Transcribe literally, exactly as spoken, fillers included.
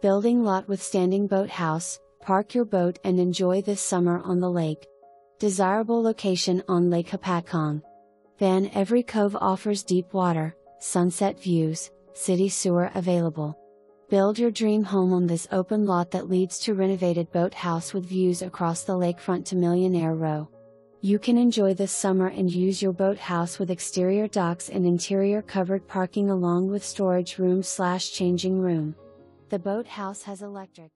building lot with standing boat house, park your boat and enjoy this summer on the lake. Desirable location on Lake Hopatcong. Van Every Cove offers deep water, sunset views, city sewer available. Build your dream home on this open lot that leads to renovated boathouse with views across the lakefront to Millionaire Row. You can enjoy this summer and use your boathouse with exterior docks and interior covered parking along with storage room slash changing room. The boathouse has electric.